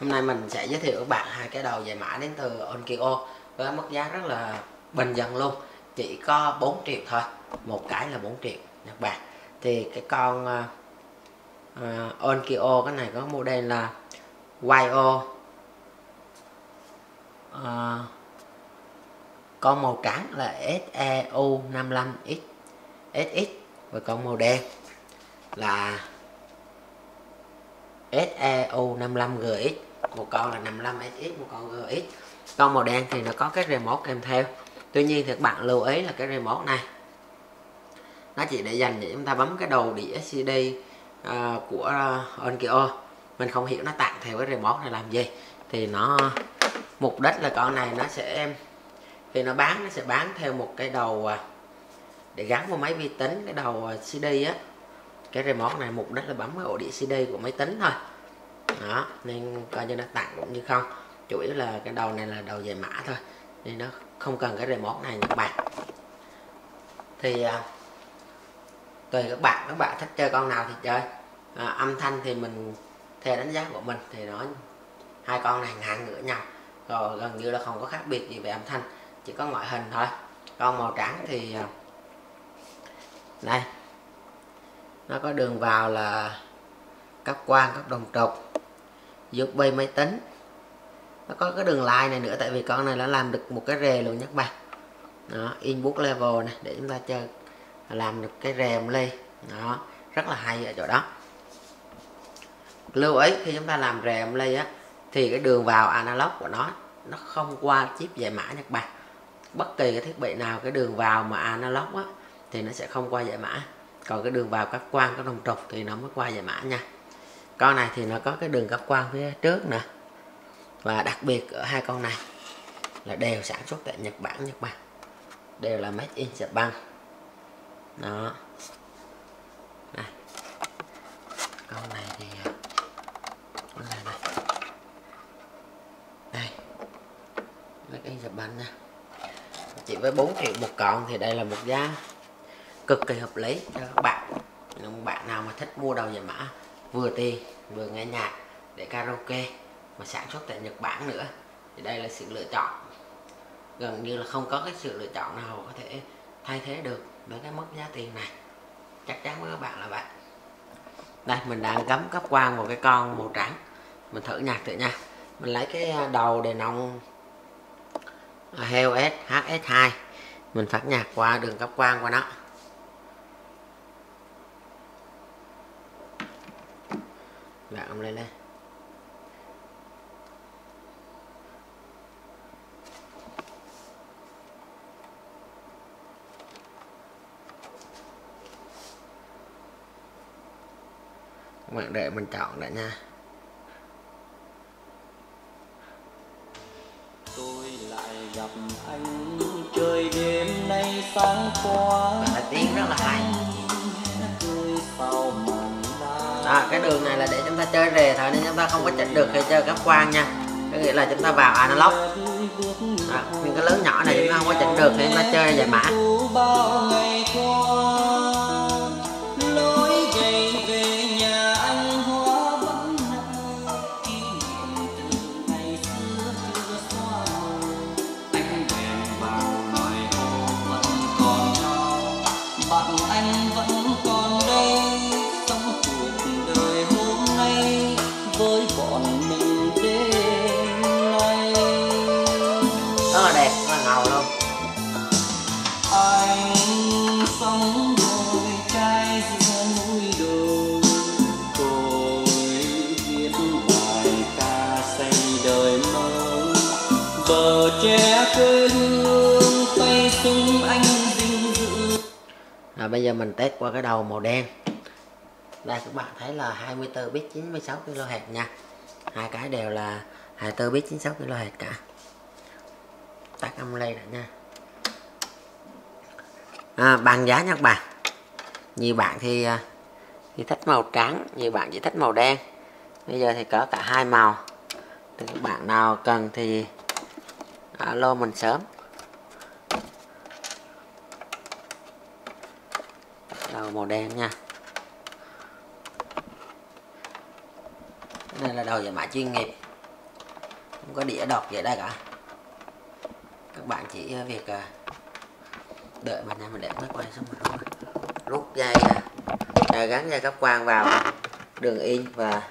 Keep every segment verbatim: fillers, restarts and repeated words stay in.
Hôm nay mình sẽ giới thiệu các bạn hai cái đầu giải mã đến từ Onkyo với mức giá rất là bình dân luôn, chỉ có bốn triệu thôi, một cái là bốn triệu Nhật Bản. Thì cái con uh, uh, Onkyo cái này có model là Y O, uh, con màu trắng là S E U năm lăm X S X và con màu đen là S E U năm lăm G X, một con là năm lăm S X, một con G X. Con màu đen thì nó có cái remote kèm theo. Tuy nhiên thì các bạn lưu ý là cái remote này nó chỉ để dành để chúng ta bấm cái đầu đĩa xê đê uh, của uh, Onkyo. Mình không hiểu nó tặng theo cái remote này làm gì. Thì nó mục đích là con này nó sẽ thì nó bán nó sẽ bán theo một cái đầu uh, để gắn vào máy vi tính, cái đầu uh, xê đê á. Cái remote này mục đích là bấm cái ổ đĩa xê đê của máy tính thôi. Đó, nên coi như nó tặng cũng như không. Chủ yếu là cái đầu này là đầu giải mã thôi, nên nó không cần cái remote này các bạn. Thì uh, tùy các bạn, các bạn thích chơi con nào thì chơi. À, âm thanh thì mình theo đánh giá của mình thì nó hai con này ngang ngửa nhau, rồi gần như là không có khác biệt gì về âm thanh, chỉ có ngoại hình thôi. Con màu trắng thì uh, đây nó có đường vào là cấp quang, cấp đồng trục, u ét bê máy tính. Nó có cái đường line này nữa, tại vì con này nó làm được một cái rè luôn nhé các bạn. Đó, input level này để chúng ta chơi làm được cái rè một ly. Đó, rất là hay ở chỗ đó. Lưu ý khi chúng ta làm rè một ly á thì cái đường vào analog của nó nó không qua chip giải mã nhé các bạn. Bất kỳ cái thiết bị nào cái đường vào mà analog á thì nó sẽ không qua giải mã. Còn cái đường vào cấp quang, các đồng trục thì nó mới qua giải mã nha. Con này thì nó có cái đường cấp quang phía trước nè. Và đặc biệt ở hai con này là đều sản xuất tại Nhật Bản, Nhật Bản đều là made in Japan. Đó. Này. Con này thì con này này. Đây. Made in Japan nha. Chỉ với bốn triệu một con thì đây là một giá cực kỳ hợp lý cho các bạn. Những bạn nào mà thích mua đầu giải mã vừa tiền vừa nghe nhạc để karaoke mà sản xuất tại Nhật Bản nữa thì đây là sự lựa chọn, gần như là không có cái sự lựa chọn nào có thể thay thế được với cái mức giá tiền này, chắc chắn với các bạn là vậy. Đây mình đang cắm cấp quang vào cái con màu trắng, mình thử nhạc thử nha. Mình lấy cái đầu đề nòng heo H S hai, mình phát nhạc qua đường cấp quang của nó. Bạn ông lên đây. Các bạn để mình chọn đã nha. Tôi lại gặp anh chơi game nay sáng qua. Và tiếng rất là hay. Đó, cái đường này là để chúng ta chơi rè thôi, nên chúng ta không có chỉnh được khi chơi cấp quang nha. Có nghĩa là chúng ta vào analog. Đó, những cái lớn nhỏ này chúng ta không có chỉnh được khi chúng ta chơi giải mã. Rồi bây giờ mình test qua cái đầu màu đen. Đây các bạn thấy là hai mươi tư bit chín mươi sáu ki lô héc nha. Hai cái đều là hai mươi tư bit chín mươi sáu ki lô héc cả. Tắt âm lay lại nha. À, bằng giá nha các bạn. Nhiều bạn thì thì thích màu trắng, nhiều bạn chỉ thích màu đen. Bây giờ thì có cả hai màu. Thì các bạn nào cần thì alo mình sớm. Đầu màu đen nha. Đây là đầu giải mã chuyên nghiệp. không có đĩa đọc gì ở đây cả. Các bạn chỉ việc đợi mình mình để máy quay xong rồi rút dây gắn dây cáp quang vào đường in và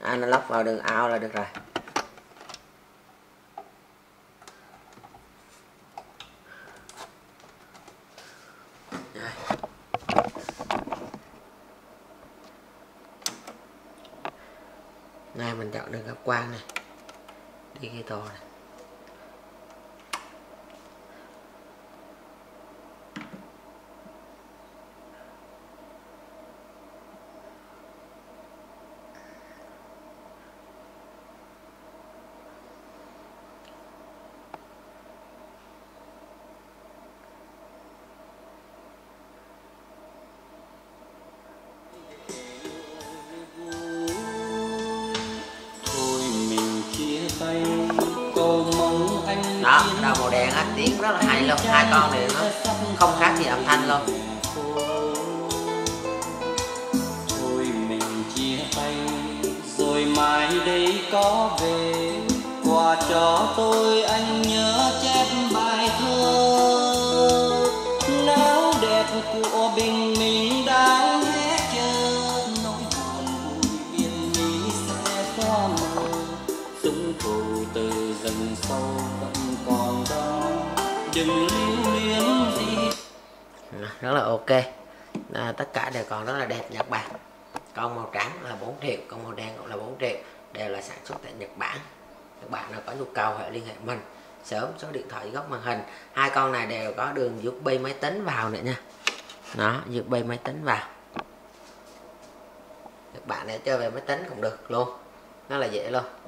analog vào đường out là được rồi. Này mình chọn đường cáp quang này, digital này. Đó, đầu màu đen á, tiếng rất là hay luôn, hai con đều nó không khác gì âm thanh luôn. Thôi mình chia tay, rồi mai đây có về, quà cho tôi anh nhớ chép bài thơ, náo đẹp của bình minh đang hé chờ, nỗi buồn vui biên mỹ sẽ qua mờ, súng cầu từ dần sâu. Rất là ok, à, tất cả đều còn rất là đẹp Nhật Bản. Con màu trắng là bốn triệu, con màu đen cũng là bốn triệu, đều là sản xuất tại Nhật Bản. Các bạn nào có nhu cầu hãy liên hệ mình sớm, số điện thoại góc màn hình. Hai con này đều có đường u ét bê máy tính vào nữa nha. Đó, u ét bê máy tính vào. Các bạn để chơi về máy tính cũng được luôn, rất là dễ luôn.